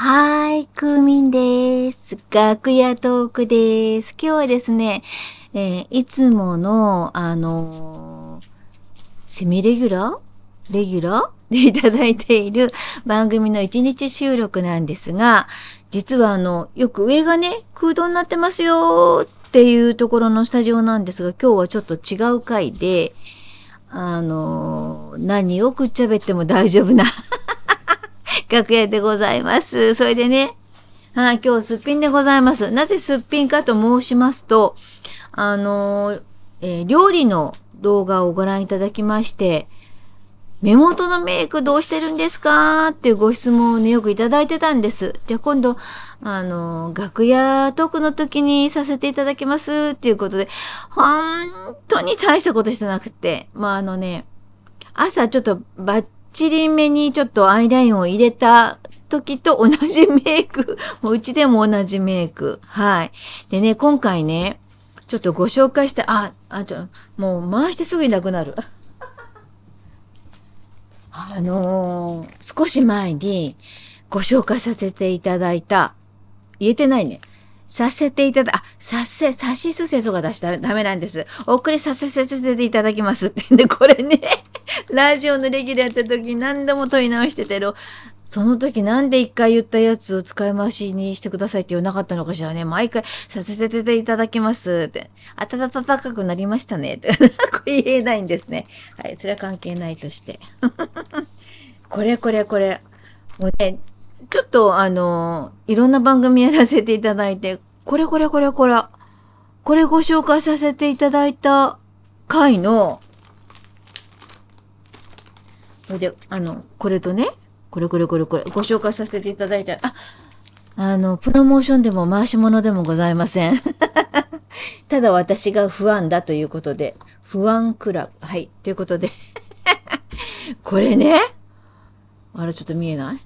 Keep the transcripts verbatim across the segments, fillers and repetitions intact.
はーい、クーミンです。楽屋トークです。今日はですね、えー、いつもの、あのー、セミレギュラーレギュラーでいただいている番組のいちにち収録なんですが、実はあの、よく上がね、空洞になってますよっていうところのスタジオなんですが、今日はちょっと違う回で、あのー、何をくっちゃべっても大丈夫な楽屋でございます。それでね、はい、今日すっぴんでございます。なぜすっぴんかと申しますと、あの、えー、料理の動画をご覧いただきまして、目元のメイクどうしてるんですかっていうご質問をね、よくいただいてたんです。じゃあ今度、あの、楽屋トークの時にさせていただきますっていうことで、本当に大したことしてなくて、まああのね、朝ちょっとバッチリ目にちょっとアイラインを入れた時と同じメイク。もううちでも同じメイク。はい。でね、今回ね、ちょっとご紹介した、あ、あ、ちょ、もう回してすぐいなくなる。あのー、少し前にご紹介させていただいた、言えてないね。させていただ、あ、させ、さしすせそが出したらダメなんです。お送りさせさせていただきますってね、これね。ラジオのレギュラーやった時何度も問い直してたろ。その時なんで一回言ったやつを使い回しにしてくださいって言わなかったのかしらね。毎回させていただきますって。暖かくなりましたね。って言えないんですね。はい。それは関係ないとして。これこれこれ。もうね、ちょっとあの、いろんな番組やらせていただいて、これこれこれこれ。これご紹介させていただいた回の、それで、あの、これとね、これこれこれこれ、ご紹介させていただいた、あ、あの、プロモーションでも回し物でもございません。ただ私が不安だということで、不安クラブ、はい、ということで。これね、あれちょっと見えない？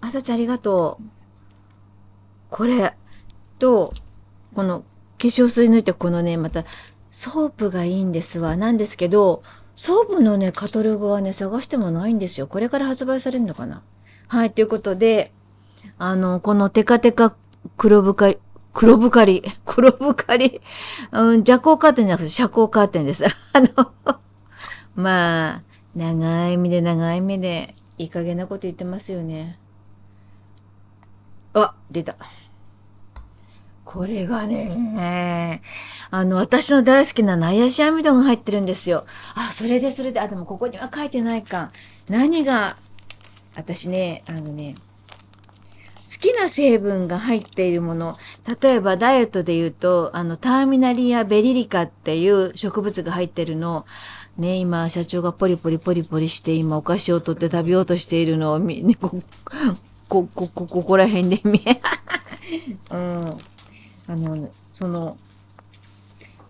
あさちゃんありがとう。これと、この化粧水抜いて、このね、また、ソープがいいんですわ。なんですけど、ソープのね、カタログはね、探してもないんですよ。これから発売されるのかな？はい、ということで、あの、このテカテカ黒ぶかり、黒ぶかり、黒ぶかり、うん、遮光カーテンじゃなくて遮光カーテンです。あの、まあ、長い目で長い目で、いい加減なこと言ってますよね。あ、出た。これがね、あの、私の大好きなナヤシアミドンが入ってるんですよ。あ、それでそれで、あ、でもここには書いてないか。何が、私ね、あのね、好きな成分が入っているもの、例えばダイエットで言うと、あの、ターミナリアベリリカっていう植物が入ってるのを、ね、今、社長がポリポリポリポリして、今、お菓子を取って食べようとしているのを、ね、こ、こ、こ、こ、ここら辺で見え、うん。あの、その、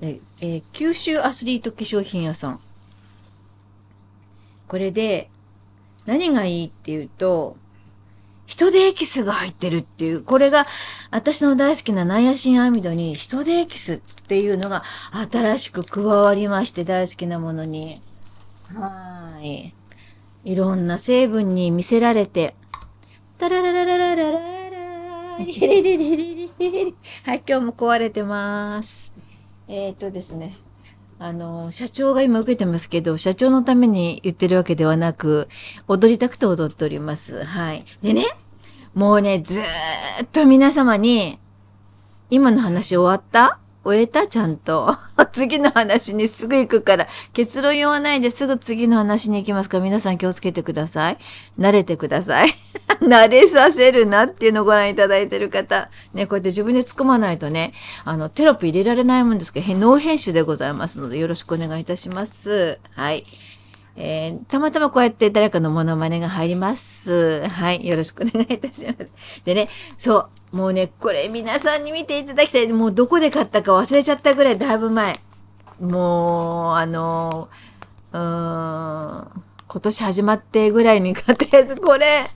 えー、九州アスリート化粧品屋さん。これで、何がいいっていうと、人手エキスが入ってるっていう、これが私の大好きなナイアシンアミドに人手エキスっていうのが新しく加わりまして、大好きなものに。はーい。いろんな成分に見せられて、タラララララララはい、今日も壊れてます。えっとですね。あの、社長が今受けてますけど、社長のために言ってるわけではなく、踊りたくて踊っております。はい。でね、もうね、ずーっと皆様に、今の話終わった？終えた？ちゃんと。次の話にすぐ行くから、結論言わないですぐ次の話に行きますから、皆さん気をつけてください。慣れてください。慣れさせるなっていうのをご覧いただいてる方。ね、こうやって自分で突っ込まないとね、あの、テロップ入れられないもんですけど、ノー編集でございますので、よろしくお願いいたします。はい。えー、たまたまこうやって誰かのモノマネが入ります。はい。よろしくお願いいたします。でね、そう。もうね、これ皆さんに見ていただきたい。もうどこで買ったか忘れちゃったぐらい、だいぶ前。もう、あの、うーん、今年始まってぐらいに買ったやつ、これ。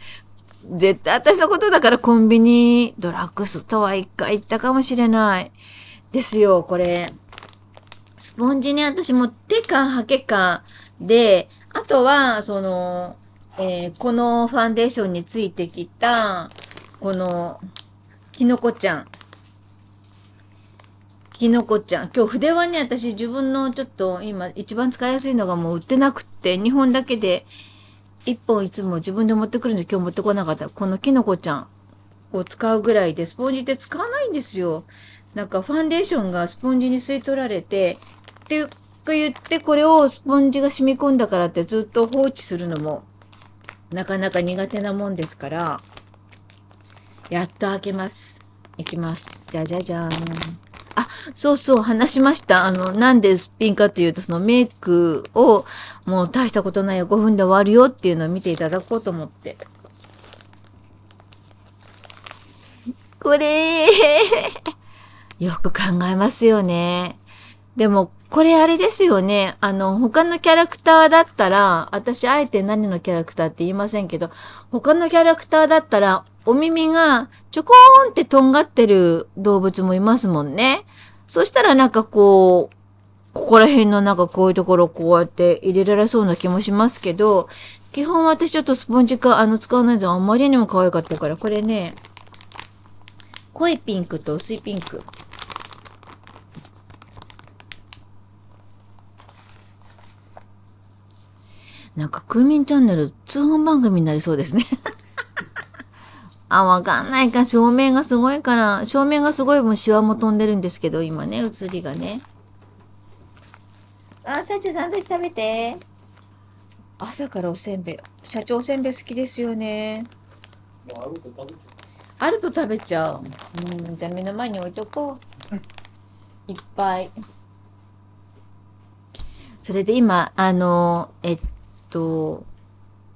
絶対私のことだからコンビニ、ドラッグストア一回行ったかもしれない。ですよ、これ。スポンジね、私も手かハケかで、あとは、その、えー、このファンデーションについてきた、このきのこちゃん。きのこちゃん。今日筆はね、私自分のちょっと今一番使いやすいのがもう売ってなくって、にほんだけでいっぽんいつも自分で持ってくるんで今日持ってこなかった。このきのこちゃんを使うぐらいで、スポンジって使わないんですよ。なんかファンデーションがスポンジに吸い取られて、っていうと言ってこれをスポンジが染み込んだからってずっと放置するのもなかなか苦手なもんですから、やっと開けます。いきます。じゃじゃじゃーん。あ、そうそう、話しました。あの、なんですっぴんかというと、そのメイクをもう大したことないよ、ごふんで終わるよっていうのを見ていただこうと思って。これーよく考えますよね。でも、これあれですよね。あの、他のキャラクターだったら、私あえて何のキャラクターって言いませんけど、他のキャラクターだったら、お耳がちょこーんってとんがってる動物もいますもんね。そしたらなんかこう、ここら辺のなんかこういうところこうやって入れられそうな気もしますけど、基本私ちょっとスポンジか、あの、使わないのあんまりにも可愛かったから、これね、濃いピンクと薄いピンク。なんか、クーミンチャンネル通販番組になりそうですね。あ、わかんないか。照明がすごいから、照明がすごい分、シワも飛んでるんですけど、今ね、映りがね。あ、サチサンドイッチ食べて。朝からおせんべい。社長おせんべい好きですよね。あると食べちゃう。うん、じゃあ目の前に置いとこう。うん、いっぱい。それで今、あの、えっと、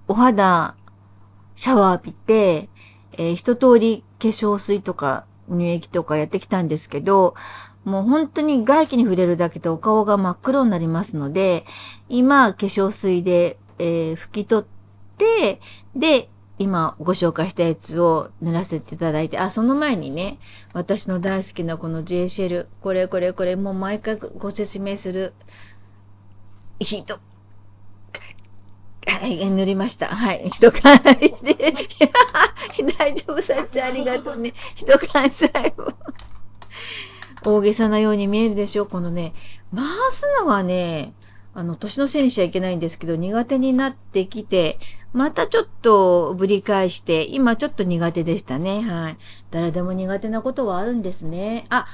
お肌シャワー浴びて、えー、一通り化粧水とか乳液とかやってきたんですけど、もう本当に外気に触れるだけでお顔が真っ黒になりますので、今化粧水で、えー、拭き取って、で、今ご紹介したやつを塗らせていただいて、あ、その前にね、私の大好きなこの ジェイ シェル、これこれこれ、もう毎回ご説明するひどはい、塗りました。はい。一缶して。大丈夫、さっちゃんありがとうね。一缶さえも。大げさなように見えるでしょう。このね、回すのがね、あの、年のせいにしちゃいけないんですけど、苦手になってきて、またちょっとぶり返して、今ちょっと苦手でしたね。はい。誰でも苦手なことはあるんですね。あ、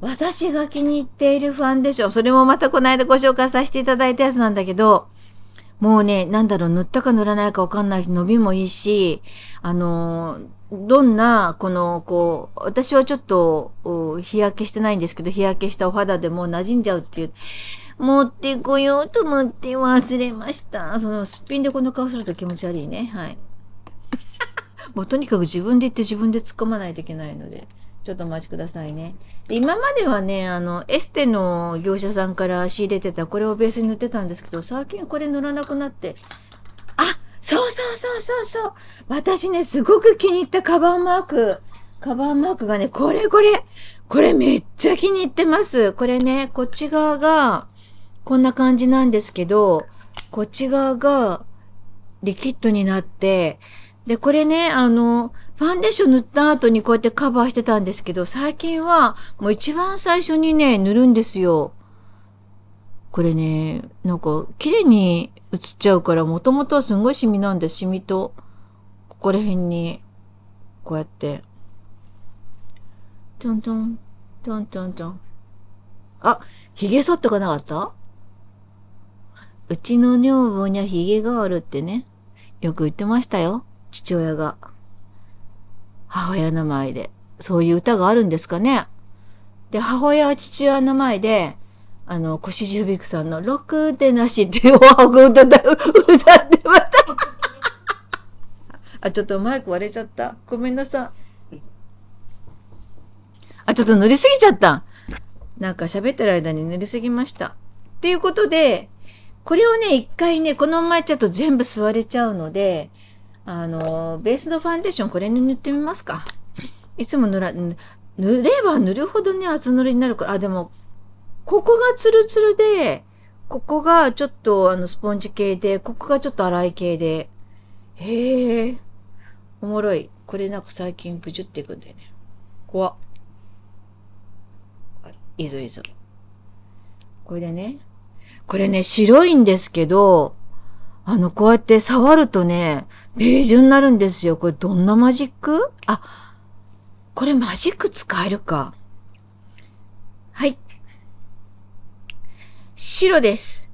私が気に入っているファンデーション。それもまたこの間ご紹介させていただいたやつなんだけど、もうね、なんだろう、塗ったか塗らないかわかんないし、伸びもいいし、あの、どんな、この、こう、私はちょっと、日焼けしてないんですけど、日焼けしたお肌でも馴染んじゃうっていう、持ってこようと思って忘れました。その、すっぴんでこの顔すると気持ち悪いね。はい。もうとにかく自分で言って自分で突っ込まないといけないので、ちょっとお待ちくださいね。で、今まではね、あの、エステの業者さんから仕入れてた、これをベースに塗ってたんですけど、最近これ塗らなくなって、あ、そうそうそうそうそう。私ね、すごく気に入ったカバーマーク。カバーマークがね、これこれ。これめっちゃ気に入ってます。これね、こっち側が、こんな感じなんですけど、こっち側が、リキッドになって、で、これね、あの、ファンデーション塗った後にこうやってカバーしてたんですけど、最近はもう一番最初にね、塗るんですよ。これね、なんか綺麗に映っちゃうから、もともとはすごいシミなんです。シミと、ここら辺に、こうやって、トントン、トントントン。あ、髭剃ってかなかった？うちの女房には髭があるってね、よく言ってましたよ、父親が。母親の前で。そういう歌があるんですかね。で、母親は父親の前で、あの、腰重ビクさんの、ろくでなしっていうおはご歌ってました。あ、ちょっとマイク割れちゃった。ごめんなさい。あ、ちょっと塗りすぎちゃった。なんか喋ってる間に塗りすぎました。っていうことで、これをね、一回ね、このままちょっと全部吸われちゃうので、あの、ベースのファンデーション、これに塗ってみますか。いつも塗ら、塗れば塗るほどね、厚塗りになるから。あ、でも、ここがツルツルで、ここがちょっとあの、スポンジ系で、ここがちょっと粗い系で。へえ、おもろい。これなんか最近ブジュっていくんだよね。怖っ。いいぞいいぞ。これでね。これね、白いんですけど、あの、こうやって触るとね、ベージュになるんですよ。これどんなマジック？あ、これマジック使えるか。はい。白です。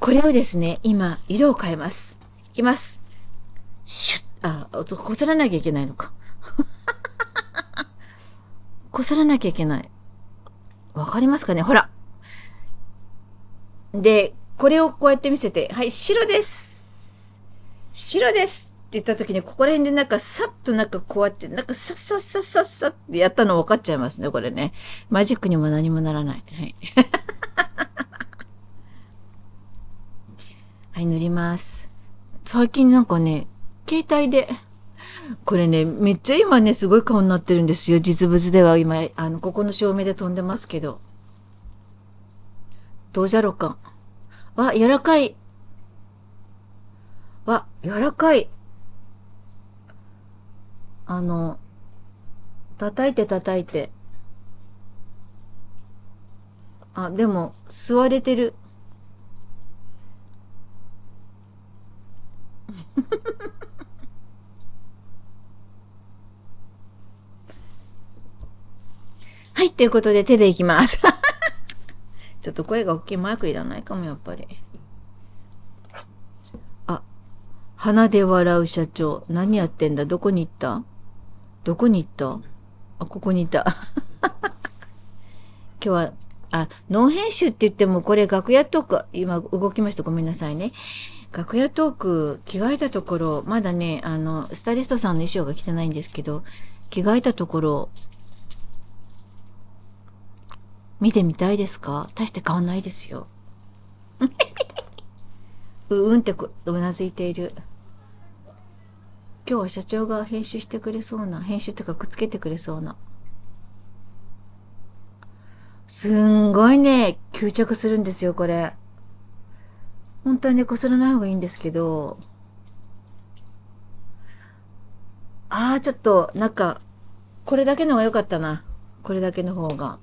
これをですね、今、色を変えます。いきます。シュッ、あ、こすらなきゃいけないのか。こすらなきゃいけない。わかりますかね？ほら。で、これをこうやって見せて、はい、白です白ですって言った時に、ここら辺でなんかさっとなんかこうやって、なんかさっさっさっさっさってやったの分かっちゃいますね、これね。マジックにも何もならない。はい。はい、塗ります。最近なんかね、携帯で、これね、めっちゃ今ね、すごい顔になってるんですよ。実物では今、あの、ここの照明で飛んでますけど。どうじゃろうか。わ、柔らかい。わ、柔らかい。あの、叩いて叩いて。あ、でも、吸われてる。はい、ということで手でいきます。ちょっと声が大きい。マイクいらないかも、やっぱり。あ、鼻で笑う社長。何やってんだ？どこに行った？どこに行った？あ、ここにいた。今日は、あ、ノン編集って言っても、これ楽屋トーク、今動きました。ごめんなさいね。楽屋トーク、着替えたところ、まだね、あの、スタイリストさんの衣装が着てないんですけど、着替えたところ、見てみたいですか？大して変わんないですよ。ううんってうなずいている。今日は社長が編集してくれそうな、編集ってかくっつけてくれそうな。すんごいね、吸着するんですよ、これ。本当はね、こすらない方がいいんですけど。ああ、ちょっと、なんか、これだけの方が良かったな。これだけの方が。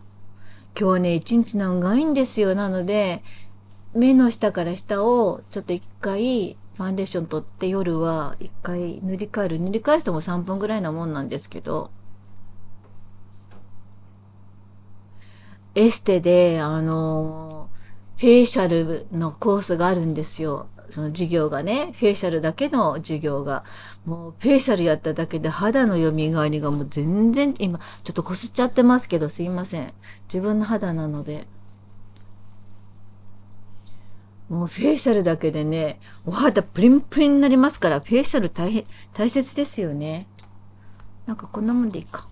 今日はね、一日長いんですよ。なので、目の下から下をちょっと一回ファンデーション取って夜は一回塗り替える。塗り替えてもさんぷんぐらいなもんなんですけど、エステで、あの、フェイシャルのコースがあるんですよ。その授業がね、フェイシャルだけの授業が。もうフェイシャルやっただけで肌の蘇りがもう全然、今、ちょっとこすっちゃってますけど、すいません。自分の肌なので。もうフェイシャルだけでね、お肌プリンプリンになりますから、フェイシャル大変、大切ですよね。なんかこんなもんでいいか。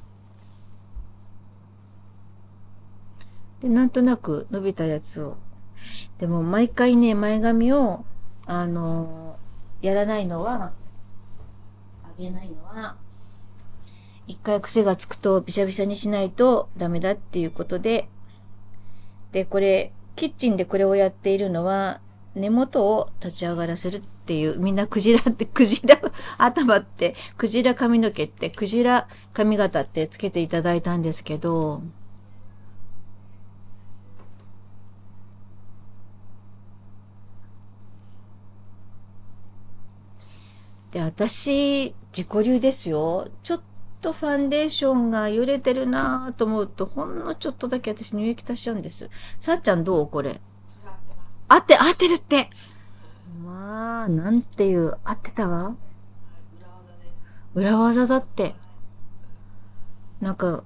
で、なんとなく伸びたやつを。でも毎回ね、前髪を、あのー、やらないのは、あげないのは、一回癖がつくとびしゃびしゃにしないとダメだっていうことで、で、これ、キッチンでこれをやっているのは、根元を立ち上がらせるっていう、みんなクジラって、クジラ頭って、クジラ髪の毛って、クジラ髪型ってつけていただいたんですけど、で、私、自己流ですよ。ちょっとファンデーションが揺れてるなぁと思うと、ほんのちょっとだけ私乳液足しちゃうんです。さっちゃんどうこれ。合って、合ってるって。まあ、なんていう、合ってたわ。裏技だって。なんか、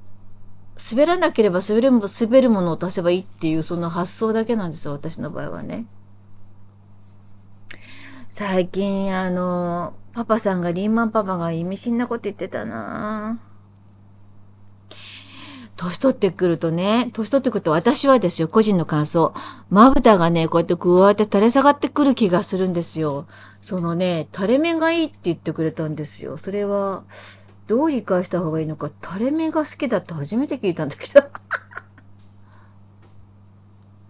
滑らなければ滑る、滑るものを足せばいいっていう、その発想だけなんですよ、私の場合はね。最近、あの、パパさんが、リーマンパパが意味深なこと言ってたなぁ。年取ってくるとね、年取ってくると私はですよ、個人の感想。まぶたがね、こうやってこうやって垂れ下がってくる気がするんですよ。そのね、垂れ目がいいって言ってくれたんですよ。それは、どう理解した方がいいのか、垂れ目が好きだって初めて聞いたんだけど。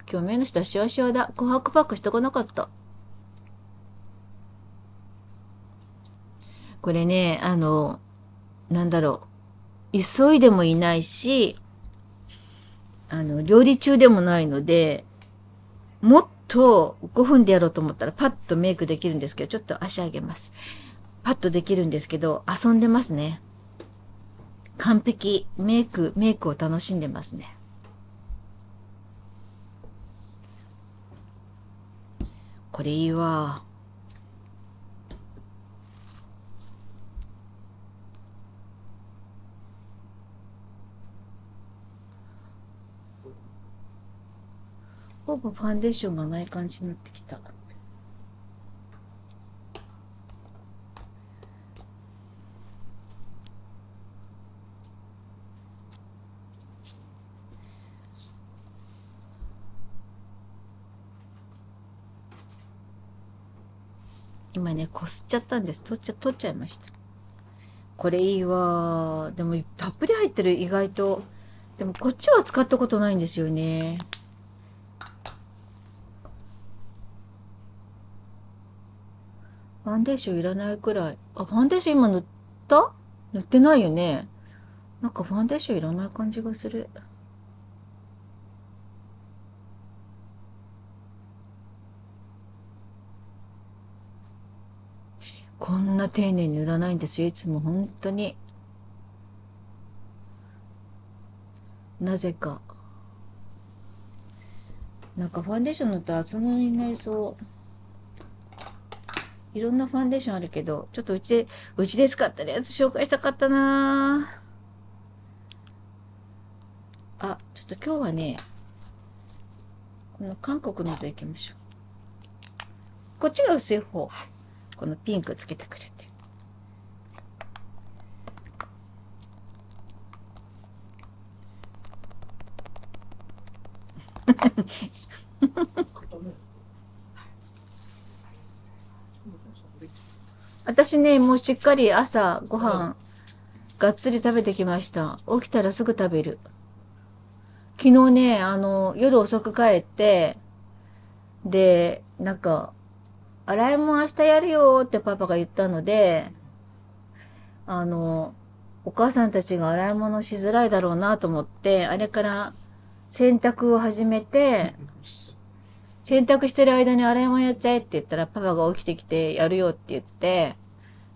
今日目の下シワシワだ。琥珀パックしてこなかった。これね、あの、なんだろう、急いでもいないし、あの、料理中でもないので、もっとごふんでやろうと思ったらパッとメイクできるんですけど、ちょっと足上げます。パッとできるんですけど、遊んでますね。完璧。メイク、メイクを楽しんでますね。これいいわ。ほぼファンデーションがない感じになってきた。今ね、こすっちゃったんです。取っちゃ、取っちゃいました。これいいわ。でもたっぷり入ってる、意外と。でもこっちは使ったことないんですよね。ファンデーションいらないくらい。あ、ファンデーション今塗った？塗ってないよね。なんかファンデーションいらない感じがする。こんな丁寧に塗らないんですよ、いつも本当に。なぜか。なんかファンデーション塗ったら厚塗りになりそう。いろんなファンデーションあるけど、ちょっとうちで、うちで使ってるやつ紹介したかったなぁ。あ、ちょっと今日はね、この韓国のといきましょう。こっちが薄い方。このピンクつけてくれて。私ね、もうしっかり朝ご飯、うん、がっつり食べてきました。起きたらすぐ食べる。昨日ね、あの、夜遅く帰って、で、なんか、洗い物明日やるよーってパパが言ったので、あの、お母さんたちが洗い物しづらいだろうなと思って、あれから洗濯を始めて、洗濯してる間に洗い物やっちゃえって言ったら、パパが起きてきてやるよって言って、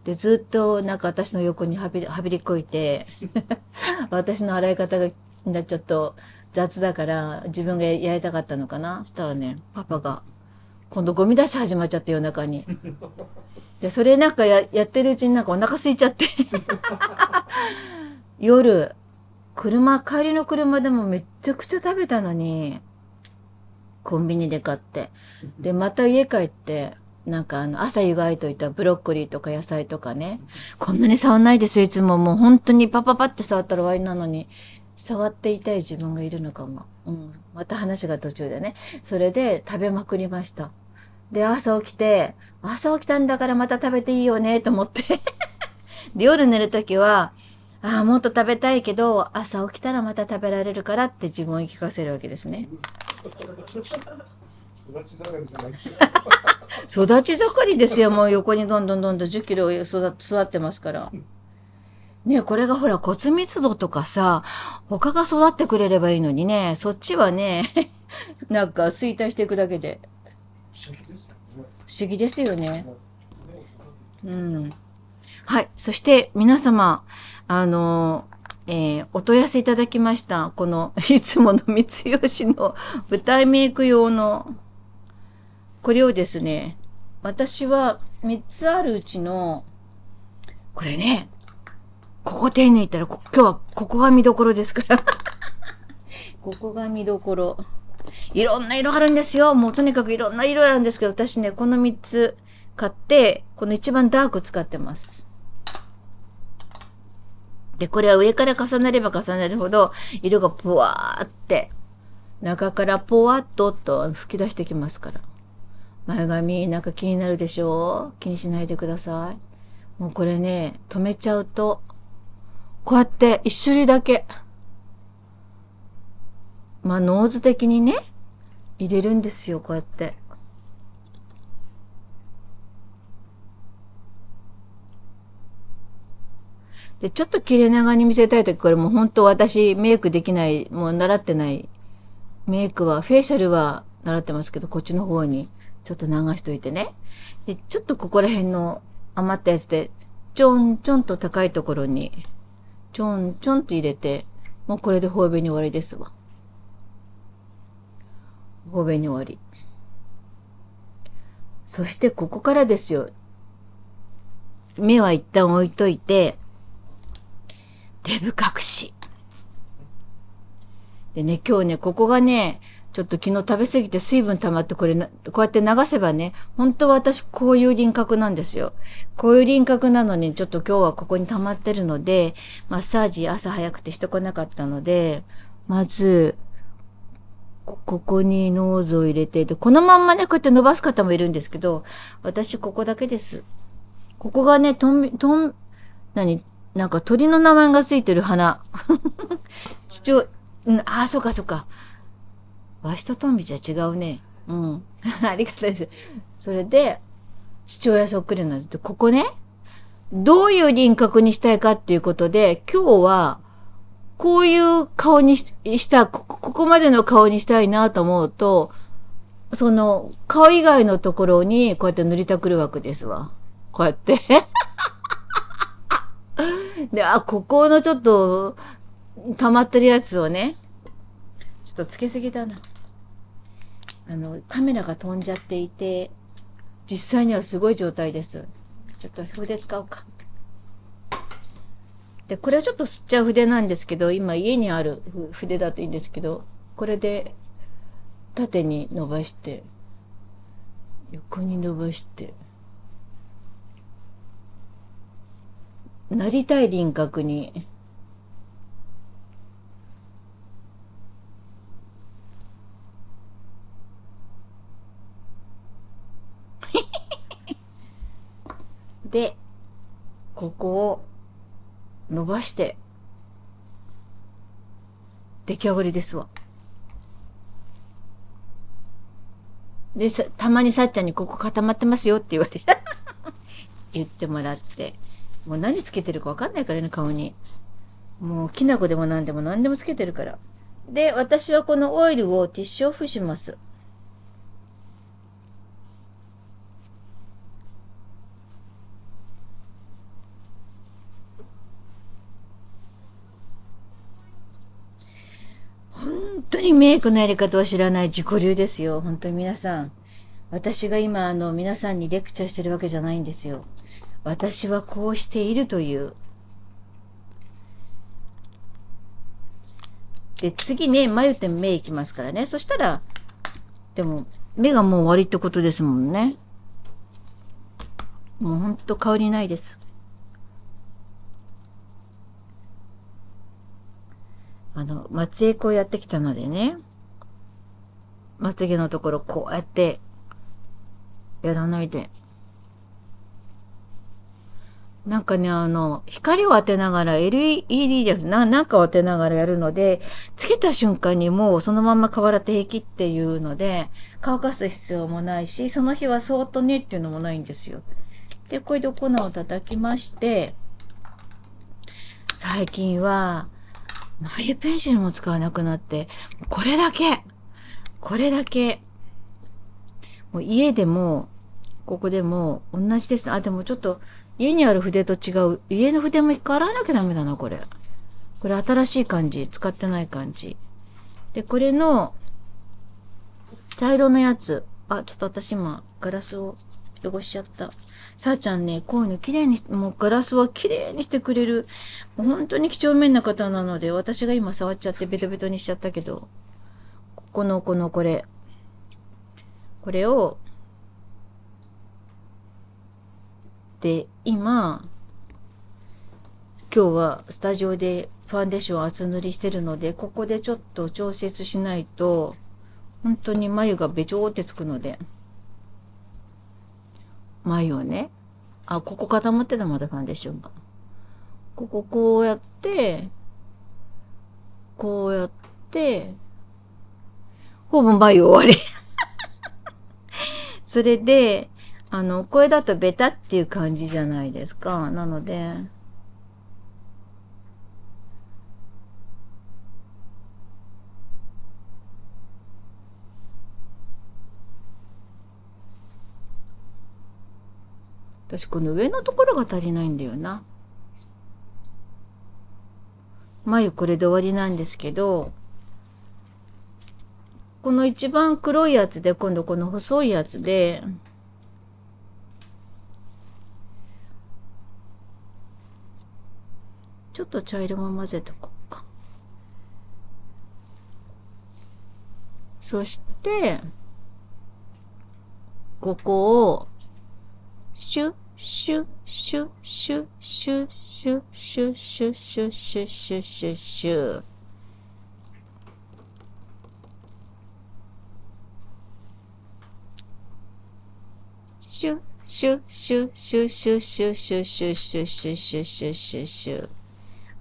で、ずっとなんか私の横にはびり、はびりこいて、私の洗い方がちょっと雑だから、自分がやりたかったのかな。したらね、パパが、今度ゴミ出し始まっちゃって夜中に。で、それなんか や, やってるうちになんかお腹空いちゃって。夜、車、帰りの車でもめちゃくちゃ食べたのに、コンビニで買って。で、また家帰って、なんかあの、朝湯がいといたブロッコリーとか野菜とかね。こんなに触んないですよ、いつも。もう本当にパパパって触ったら終わりなのに、触っていたい自分がいるのかも。うん。また話が途中でね。それで食べまくりました。で、朝起きて、朝起きたんだからまた食べていいよね、と思って。で、夜寝るときは、ああ、もっと食べたいけど、朝起きたらまた食べられるからって自分を言い聞かせるわけですね。育ち盛りじゃないですよ。育ち盛りですよ。もう横にどんどんどんどんじゅっキロ育ってますから。ね、これがほら骨密度とかさ、他が育ってくれればいいのにね、そっちはね、なんか衰退していくだけで。不思議ですよね。うん。はい。そして皆様、あの、えー、お問い合わせいただきました。この、いつもの三吉の舞台メイク用の、これをですね、私はみっつあるうちの、これね、ここ手抜いたら、こ今日はここが見どころですから。ここが見どころ。いろんな色あるんですよ。もうとにかくいろんな色あるんですけど、私ね、このみっつ買って、この一番ダーク使ってます。で、これは上から重なれば重なるほど、色がぽわーって、中からぽわっとと吹き出してきますから。前髪なんか気になるでしょう？気にしないでください。もうこれね、止めちゃうと、こうやって一種類だけ、まあノーズ的にね、入れるんですよ、こうやって。でちょっと切れ長に見せたい時、これもう本当私メイクできない、もう習ってない、メイクはフェイシャルは習ってますけど、こっちの方にちょっと流しといてね。でちょっとここら辺の余ったやつでちょんちょんと高いところにちょんちょんと入れて、もうこれで頬紅に終わりですわ。頬紅に終わり。そしてここからですよ。目は一旦置いといて、デブ隠し。でね、今日ね、ここがね、ちょっと昨日食べ過ぎて水分溜まって、これな、こうやって流せばね、本当は私こういう輪郭なんですよ。こういう輪郭なのに、ちょっと今日はここに溜まってるので、マッサージ朝早くてしてこなかったので、まず、こ, ここにノーズを入れて、で、このまんまね、こうやって伸ばす方もいるんですけど、私ここだけです。ここがね、とん、とん、なに、なんか鳥の名前がついてる花。父親、うん、ああ、そうかそうか。ワシトトンビじゃ違うね。うん。ありがたいです。それで、父親そっくりなんです。ここね、どういう輪郭にしたいかっていうことで、今日は、こういう顔にした、ここまでの顔にしたいなと思うと、その、顔以外のところに、こうやって塗りたくるわけですわ。こうやって。で、あ、ここのちょっと、溜まってるやつをね、ちょっとつけすぎだな。あの、カメラが飛んじゃっていて、実際にはすごい状態です。ちょっと筆使おうか。で、これはちょっと吸っちゃう筆なんですけど、今家にある筆だといいんですけど、これで縦に伸ばして、横に伸ばして、なりたい輪郭に、で、ここを、伸ばして、出来上がりですわ。で、さ、たまにさっちゃんにここ固まってますよって言われ、言ってもらって。もう何つけてるかわかんないからね、顔に。もう、きな粉でも何でも何でもつけてるから。で、私はこのオイルをティッシュオフします。本当にメイクのやり方を知らない自己流ですよ。本当に皆さん。私が今、あの、皆さんにレクチャーしてるわけじゃないんですよ。私はこうしているという。で、次ね、眉って目いきますからね。そしたら、でも、目がもう終わりってことですもんね。もうほんと香りないです。あの、まつエクをやってきたのでね、まつげのところこうやって、やらないで。なんかね、あの、光を当てながら エルイーディー じゃな、なんかを当てながらやるので、つけた瞬間にもうそのまんま顔洗って平気っていうので、乾かす必要もないし、その日はそーっとねっていうのもないんですよ。で、これで粉を叩きまして、最近は、眉ペンシルも使わなくなって、これだけ、これだけ、もう家でも、ここでも同じです。あ、でもちょっと家にある筆と違う。家の筆も一回洗わなきゃダメだな、これ。これ新しい感じ、使ってない感じ。で、これの、茶色のやつ。あ、ちょっと私今、ガラスを汚しちゃった。さあちゃんね、こういうの綺麗に、もうガラスは綺麗にしてくれる。もう本当に几帳面な方なので、私が今触っちゃってベトベトにしちゃったけど、ここの、この、これ。これを、で、今、今日はスタジオでファンデーション厚塗りしてるので、ここでちょっと調節しないと、本当に眉がべちょーってつくので。眉をね、あ、ここ固まってた、まだファンデーションが。こここうやって、こうやって、ほぼ眉終わり。それで、あの、これだとベタっていう感じじゃないですか。なので、私この上のところが足りないんだよな。眉これで終わりなんですけど、この一番黒いやつで今度この細いやつでちょっと茶色も混ぜておこうか。そしてここをシュッシュッシュッシュッシュッシュッシュッシュッシュッシュッシュッシュッシュッ。シュッシュッシュッシュッシュッシュッシュッシュッシュッシュッシュッシュッシュッシュッ。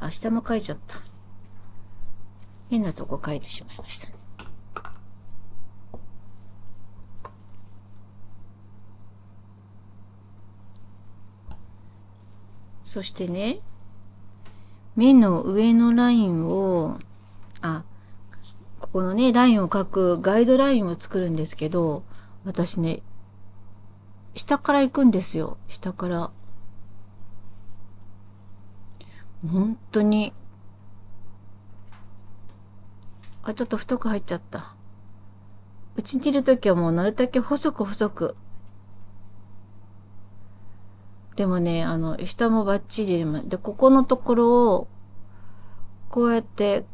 あ、下も描いちゃった。変なとこ描いてしまいましたね。そしてね、目の上のラインを、あ、ここのね、ラインを描くガイドラインを作るんですけど、私ね、下から行くんですよ。下から。本当に。あ、ちょっと太く入っちゃった。うちにいるときはもうなるだけ細く細く。でもね、あの、下もバッチリで、ここのところを、こうやって、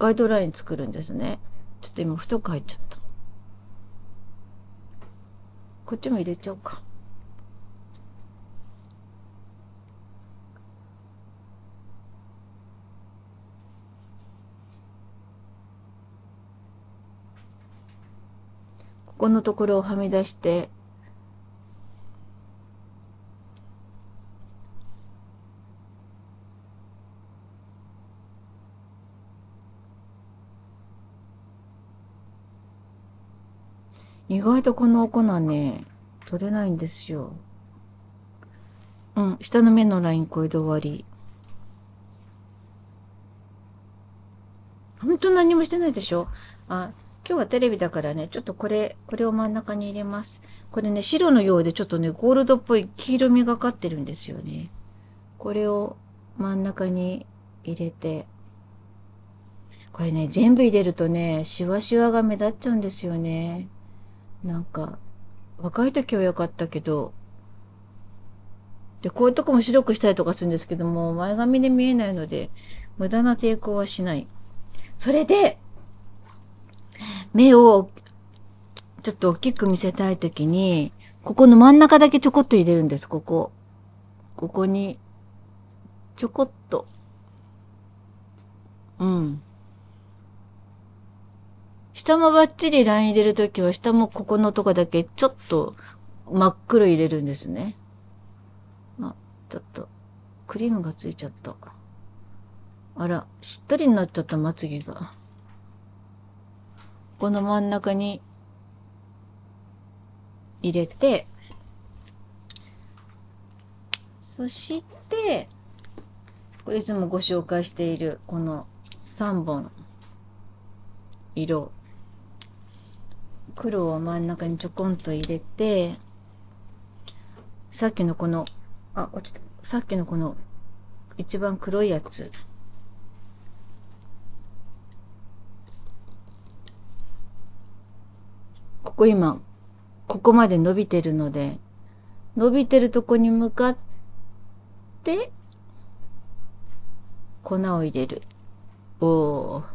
ガイドライン作るんですね。ちょっと今太く入っちゃった。こっちも入れちゃおうか。ここのところをはみ出して、意外とこの粉ね、取れないんですよ。うん、下の目のラインこれで終わり。ほんと何もしてないでしょ。あ、今日はテレビだからね、ちょっとこれ、これを真ん中に入れます。これね、白のようでちょっとね、ゴールドっぽい黄色みがかってるんですよね。これを真ん中に入れて。これね、全部入れるとね、シワシワが目立っちゃうんですよね。なんか、若い時は良かったけど、で、こういうとこも白くしたりとかするんですけども、前髪で見えないので、無駄な抵抗はしない。それで、目をちょっと大きく見せたい時に、ここの真ん中だけちょこっと入れるんです、ここ。ここに、ちょこっと。うん。下もバッチリライン入れるときは、下もここのとこだけちょっと真っ黒入れるんですね。あ、ちょっとクリームがついちゃった。あら、しっとりになっちゃった、まつげが。この真ん中に入れて、そして、これいつもご紹介しているこのさんぼん色。黒を真ん中にちょこんと入れて、さっきのこの、あ、落ちた。さっきのこの一番黒いやつ。ここ今、ここまで伸びてるので、伸びてるとこに向かって、粉を入れる。おー。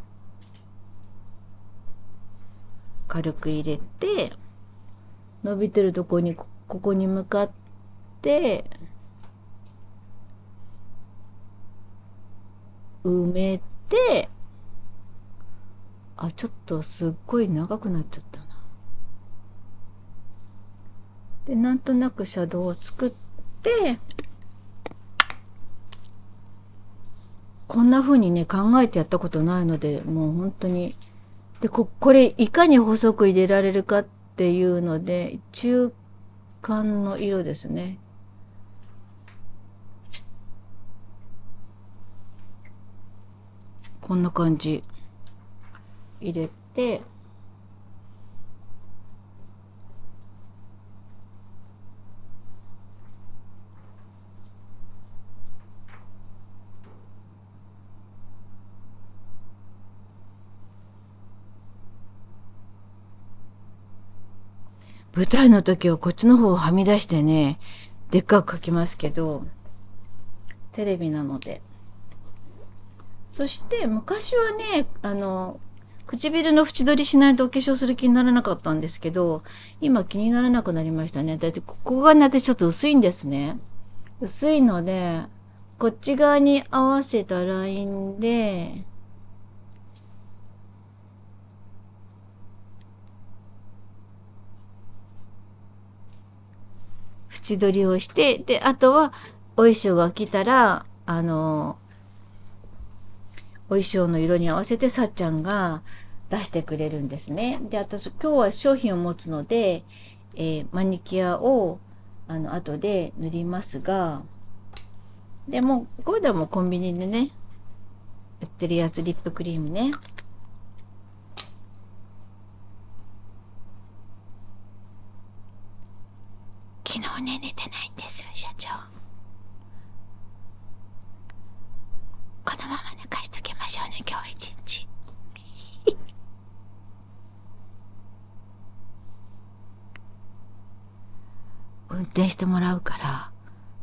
軽く入れて、伸びてるとこに、ここに向かって、埋めて、あ、ちょっとすっごい長くなっちゃったな。で、なんとなくシャドウを作って、こんな風にね、考えてやったことないので、もう本当に、で、こ、これ、いかに細く入れられるかっていうので、中間の色ですね。こんな感じ。入れて、舞台の時はこっちの方をはみ出してね、でっかく描きますけど、テレビなので。そして昔はね、あの唇の縁取りしないとお化粧する気にならなかったんですけど、今気にならなくなりましたね。だってここがね、私ちょっと薄いんですね。薄いので、こっち側に合わせたラインで、縁取りをして、で、あとはお衣装が来たら、あの、お衣装の色に合わせてさっちゃんが出してくれるんですね。で、私今日は商品を持つので、えー、マニキュアをあの後で塗りますが、でもうこれでもコンビニでね売ってるやつ、リップクリームね。昨日ね寝てないんですよ、社長。このまま寝かしときましょうね、今日一日。運転してもらうから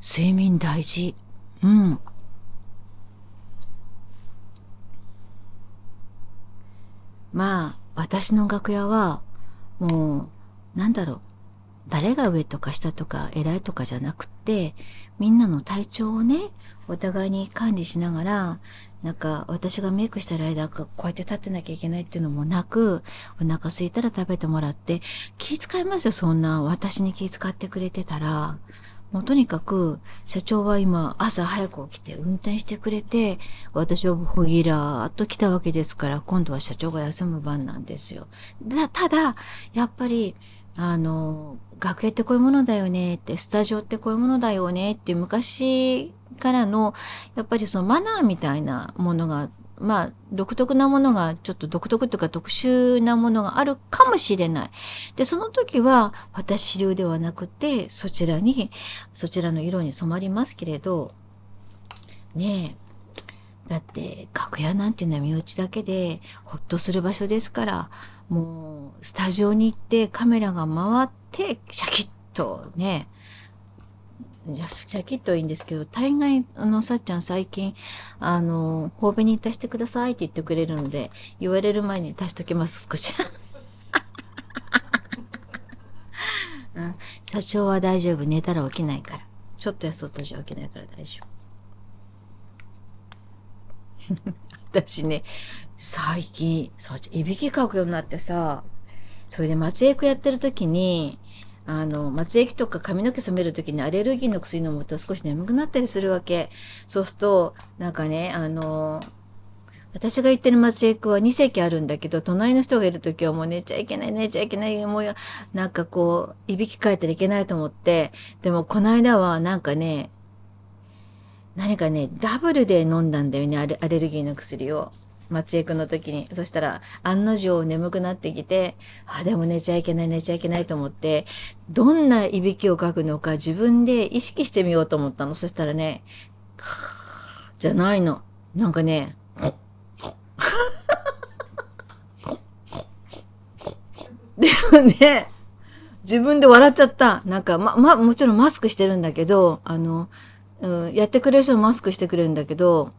睡眠大事。うん、まあ私の楽屋はもうなんだろう、誰が上とか下とか偉いとかじゃなくて、みんなの体調をねお互いに管理しながら、なんか私がメイクしてる間こうやって立ってなきゃいけないっていうのもなく、お腹空いたら食べてもらって、気遣いますよ。そんな私に気遣ってくれてたら、もうとにかく社長は今朝早く起きて運転してくれて、私はほぎらーっと来たわけですから、今度は社長が休む番なんですよ。だただやっぱりあの、楽屋ってこういうものだよねって、スタジオってこういうものだよねっていう昔からの、やっぱりそのマナーみたいなものが、まあ、独特なものが、ちょっと独特というか特殊なものがあるかもしれない。で、その時は私流ではなくて、そちらに、そちらの色に染まりますけれど、ねえ。だって楽屋なんていうのは身内だけでほっとする場所ですから、もうスタジオに行ってカメラが回ってシャキッとね、シャキッといいんですけど、大概あのさっちゃん最近あの「頬紅に足してください」って言ってくれるので、言われる前に足しときます、少し。うん、社長は大丈夫、寝たら起きないから、ちょっとやそうとじゃ起きないから大丈夫。私ね、最近、そう、いびきかくようになってさ、それで松江区やってる時に、あの、松江区とか髪の毛染める時にアレルギーの薬飲むと少し眠くなったりするわけ。そうすると、なんかね、あの、私が行ってる松江区はに席あるんだけど、隣の人がいる時はもう寝ちゃいけない、寝ちゃいけない、もう、なんかこう、いびきかいたらいけないと思って、でもこの間はなんかね、何かね、ダブルで飲んだんだよね、アレ、アレルギーの薬を。松江区の時に。そしたら、案の定眠くなってきて、あ、でも寝ちゃいけない、寝ちゃいけないと思って、どんないびきをかくのか自分で意識してみようと思ったの。そしたらね、じゃないの。なんかね、でもね、自分で笑っちゃった。なんか、ま、ま、もちろんマスクしてるんだけど、あの、うん、やってくれる人もマスクしてくれるんだけど、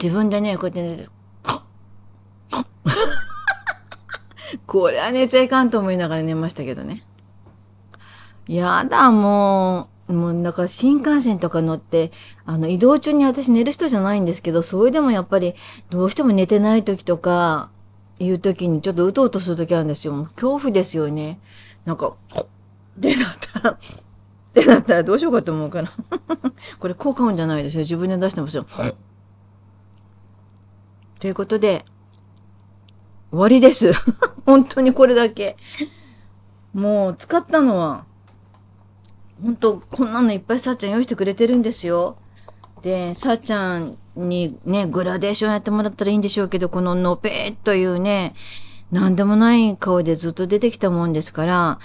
自分でね、こうやって寝て、これは寝ちゃいかんと思いながら寝ましたけどね。やだ、もう。もう、だから新幹線とか乗って、あの、移動中に私寝る人じゃないんですけど、それでもやっぱり、どうしても寝てない時とか、いう時に、ちょっとうとうとする時あるんですよ。もう恐怖ですよね。なんか、で、なったら、ってなったらどうしようかと思うからこれ効果音じゃないですよ、自分で出してますよ。ということで終わりです本当にこれだけ。もう使ったのは本当こんなのいっぱいさっちゃん用意してくれてるんですよ。でさっちゃんにねグラデーションやってもらったらいいんでしょうけど、こののぺーというね何でもない顔でずっと出てきたもんですから、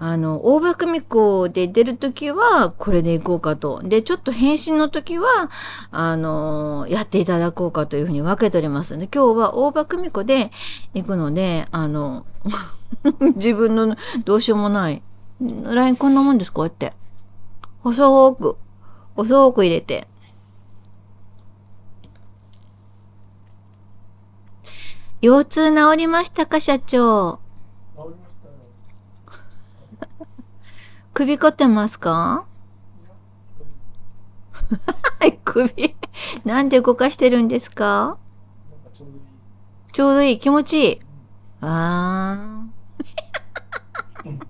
あの、大場久美子で出るときは、これでいこうかと。で、ちょっと変身のときは、あの、やっていただこうかというふうに分けておりますので、今日は大場久美子で行くので、あの、自分のどうしようもない。ラインこんなもんです、こうやって。細く、細く入れて。腰痛治りましたか、社長。治りましたね。首凝ってますか？首、なんで動かしてるんですか？なんかちょうどいい。ちょうどいい、気持ちいい。うん、あー。うん、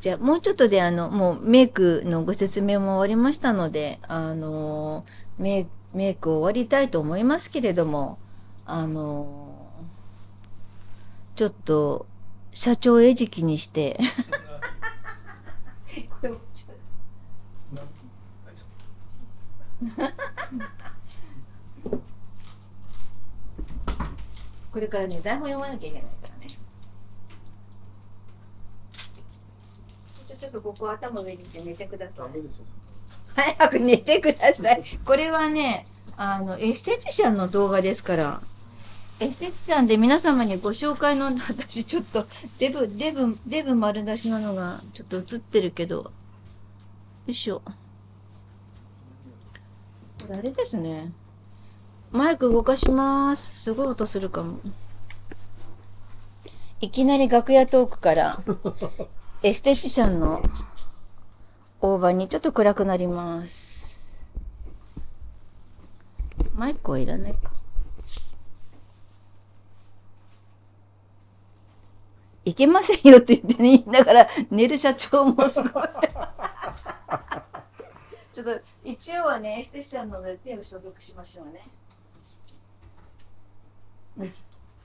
じゃあもうちょっとであのもうメイクのご説明も終わりましたので、あのメイ、メイクを終わりたいと思いますけれども、あのちょっと社長餌食にしてこれもちょっとこれからね、台本読まなきゃいけないからね。ちょっとここ頭上にして寝てください。早く寝てください。これはね、あのエステティシャンの動画ですから。エステティシャンで皆様にご紹介の、私ちょっとデブデブデブ丸出しなのがちょっと映ってるけど、よいしょ。これあれですね。マイク動かします。すごい音するかも。いきなり楽屋トークから。エステティシャンの大葉にちょっと暗くなります。マイクはいらないか。いけませんよって言ってね、だから寝る社長もすごい。ちょっと一応はね、エステティシャンの手を消毒しましょうね。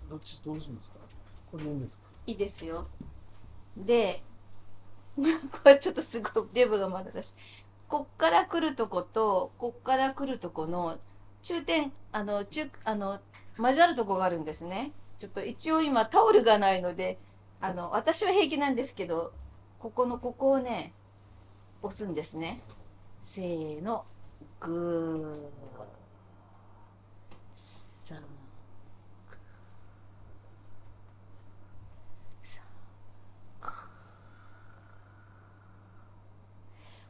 どっちどうしますか？これいいんですか？いいですよ。で、これちょっとすごいデブがまだだし、こっから来るとことこっから来るとこの中点、あの中あの交わるとこがあるんですね。ちょっと一応今タオルがないので、あの私は平気なんですけど、ここのここをね押すんですね。せーの、グー、さん。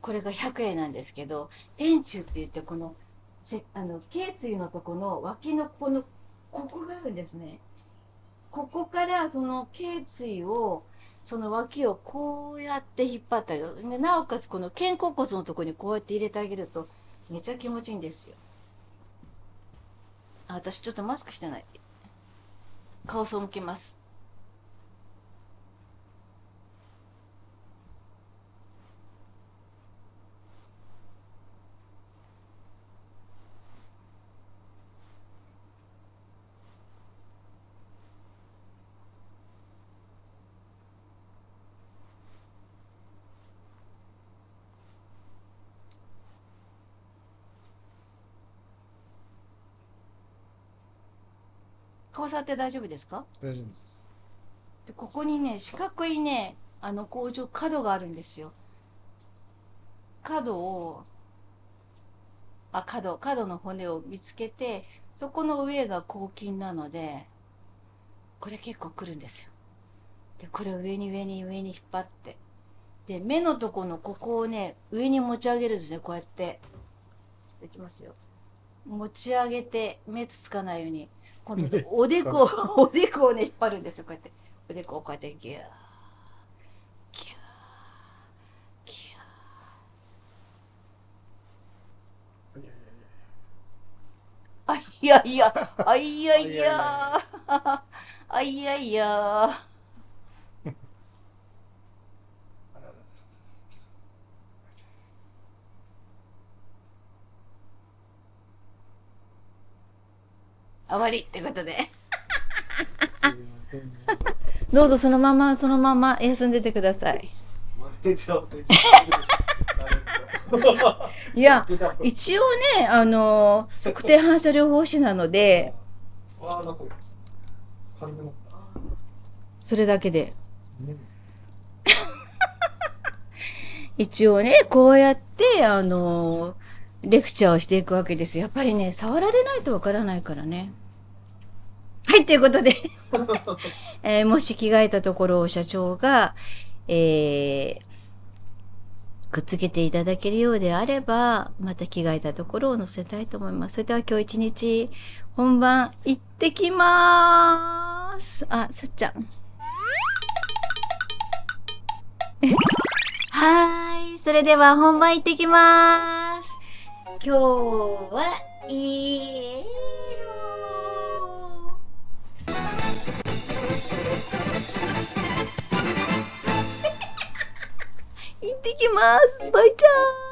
これがひゃくえんなんですけど、天柱って言ってこのせあの頸椎のとこの脇のこのここがあるんですね。ここからその頸椎をその脇をこうやって引っ張ってあげる。でなおかつこの肩甲骨のとこにこうやって入れてあげるとめちゃ気持ちいいんですよ。あ、私ちょっとマスクしてない。顔背けます。顔触って大丈夫ですか？大丈夫です。で、ここにね、四角いね、あの、こうちょっと角があるんですよ。角を、あ、角、角の骨を見つけて、そこの上が後筋なので、これ結構くるんですよ。で、これを上に上に上に引っ張って。で、目のとこのここをね、上に持ち上げるんですね、こうやって。ちょっといきますよ。持ち上げて、目つつかないように。今度おでこを、おでこをね、引っ張るんですよ、こうやって。おでこをこうやってギュー、ギュー、ギュー。あいやいや、あいやいや、あいやいや。終わりってことでどうぞそのままそのまま休んでてください。いや一応ね、あの測定反射療法士なのでそれだけで一応ねこうやってあのレクチャーをしていくわけですよ。やっぱりね、触られないとわからないからね。はい、ということで、えー、もし着替えたところを社長が、えー、くっつけていただけるようであれば、また着替えたところを載せたいと思います。それでは今日一日、本番行ってきまーす。あ、さっちゃん。はーい、それでは本番行ってきまーす。今日は、いい行ってきます。バイちゃん。